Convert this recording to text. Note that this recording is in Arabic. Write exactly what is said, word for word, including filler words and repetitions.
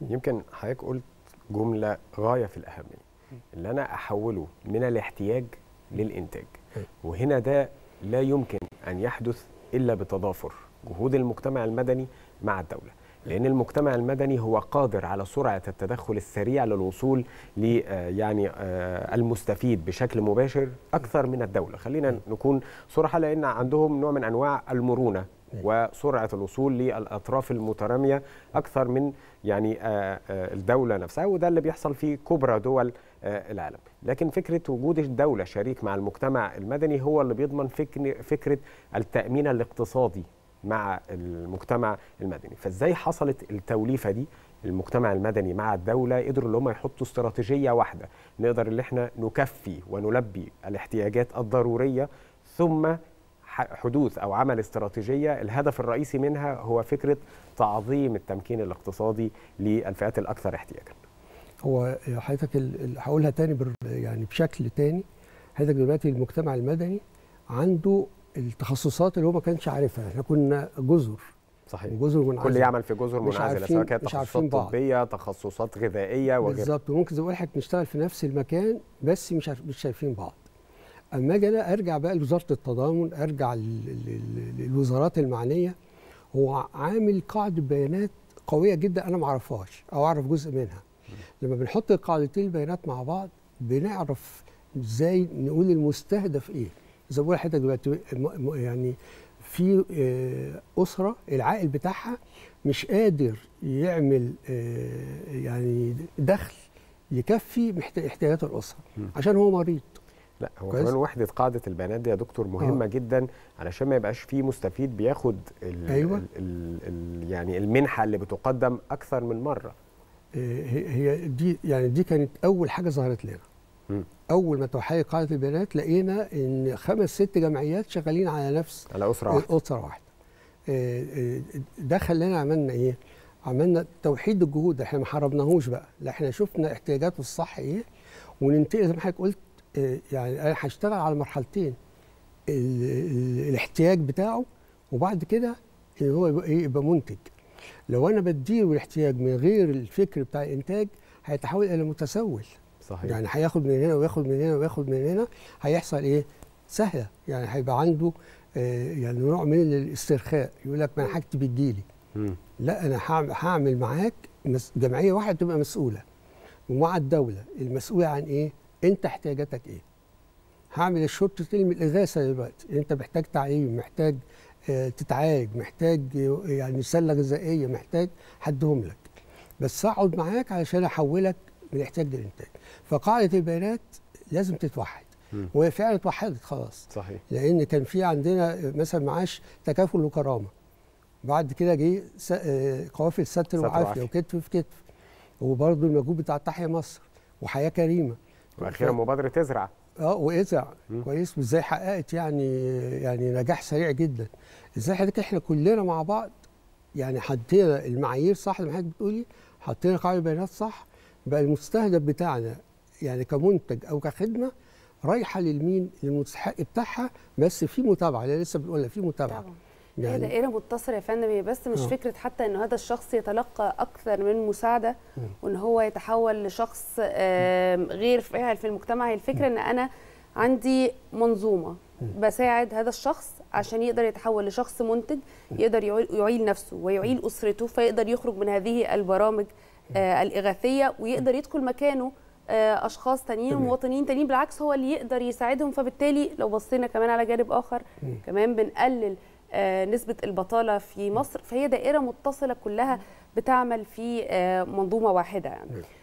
يمكن حضرتك قلت جمله غايه في الاهميه، اللي انا احوله من الاحتياج للانتاج، وهنا ده لا يمكن ان يحدث الا بتضافر جهود المجتمع المدني مع الدوله، لان المجتمع المدني هو قادر على سرعه التدخل السريع للوصول ل يعني المستفيد بشكل مباشر اكثر من الدوله، خلينا نكون صراحه، لان عندهم نوع من انواع المرونه وسرعه الوصول للاطراف المتراميه اكثر من يعني الدوله نفسها، وده اللي بيحصل في كبرى دول العالم. لكن فكره وجود الدوله شريك مع المجتمع المدني هو اللي بيضمن فكره التامين الاقتصادي مع المجتمع المدني. فازاي حصلت التوليفه دي؟ المجتمع المدني مع الدوله قدروا اللي هم يحطوا استراتيجيه واحده نقدر اللي احنا نكفي ونلبي الاحتياجات الضروريه، ثم حدوث او عمل استراتيجيه الهدف الرئيسي منها هو فكره تعظيم التمكين الاقتصادي للفئات الاكثر احتياجا. هو حضرتك هقولها تاني يعني بشكل تاني، حضرتك دلوقتي المجتمع المدني عنده التخصصات اللي هو ما كانش عارفها، احنا كنا جزر صحيح، جزر منعزله، كل يعمل في جزر منعزله، سواء كانت تخصصات طبيه، تخصصات غذائيه وغيرها. بالظبط، وممكن زي ما قلت نشتغل في نفس المكان بس مش مش شايفين بعض. اما اجي انا ارجع بقى لوزاره التضامن، ارجع للوزارات المعنيه، هو عامل قاعده بيانات قويه جدا انا ما اعرفهاش او اعرف جزء منها. لما بنحط قاعدتين البيانات مع بعض بنعرف ازاي نقول المستهدف ايه. زي ما بقول لحضرتك دلوقتي يعني في اسره العائل بتاعها مش قادر يعمل يعني دخل يكفي احتياجات الاسره عشان هو مريض. لا هو كمان وحده قاعده البيانات دي يا دكتور مهمه آه. جدا علشان ما يبقاش في مستفيد بياخد ال أيوة. ال ال ال يعني المنحه اللي بتقدم اكثر من مره. هي دي يعني دي كانت اول حاجه ظهرت لنا. م. اول ما توحي قاعده البيانات لقينا ان خمس ست جمعيات شغالين على نفس على اسره واحده اسره واحده. ده خلانا عملنا ايه؟ عملنا توحيد الجهود، احنا ما حرمناهوش بقى، لا احنا شفنا احتياجاته الصح ايه وننتقل زي ما حضرتك قلت. يعني انا هشتغل على مرحلتين، ال ال الاحتياج بتاعه وبعد كده ان هو يبقى, يبقى منتج. لو انا بديله الاحتياج من غير الفكر بتاع الانتاج هيتحول الى متسول. صحيح. يعني هياخد من هنا وياخد من هنا وياخد من هنا، هيحصل ايه؟ سهله، يعني هيبقى عنده آه يعني نوع من الاسترخاء، يقول لك ما انا حاجتي بتجيلي. لا انا هعمل معاك جمعيه واحده تبقى مسؤوله، ومع الدوله المسؤوله عن ايه؟ انت احتياجاتك ايه؟ هعمل الشرطه علم الاغاثه دلوقتي، انت محتاج تعليم، محتاج اه تتعالج، محتاج يعني سله غذائيه، محتاج هديهم لك. بس اقعد معاك علشان احولك من الاحتياج للانتاج. فقاعده البيانات لازم تتوحد، وهي فعلا اتوحدت خلاص. صحيح. لان كان في عندنا مثلا معاش تكافل وكرامه. بعد كده جه قوافل ستر وعافيه وكتف في كتف. وبرضه المجهود بتاع تحيا مصر وحياه كريمه. واخيرا مبادره ازرع اه وازرع كويس، وازاي حققت يعني يعني نجاح سريع جدا. ازاي حضرتك احنا كلنا مع بعض يعني حطينا المعايير صح زي ما حضرتك بتقولي، حطينا قاعده بيانات صح، بقى المستهدف بتاعنا يعني كمنتج او كخدمه رايحه للمين؟ للمستحق بتاعها، بس في متابعه، اللي لسه بنقولها في متابعه طبعا. يعني هي دائره متصله يا فندم، بس مش آه. فكره حتى ان هذا الشخص يتلقى اكثر من مساعده م. وان هو يتحول لشخص غير فاعل في المجتمع. هي الفكره م. ان انا عندي منظومه م. بساعد هذا الشخص عشان يقدر يتحول لشخص منتج، يقدر يعيل نفسه ويعيل اسرته، فيقدر يخرج من هذه البرامج آه الاغاثيه، ويقدر يدخل مكانه آه اشخاص تانيين ومواطنين تانيين. بالعكس هو اللي يقدر يساعدهم. فبالتالي لو بصينا كمان على جانب اخر م. كمان بنقلل آه نسبة البطالة في مصر. فهي دائرة متصلة كلها بتعمل في آه منظومة واحدة يعني.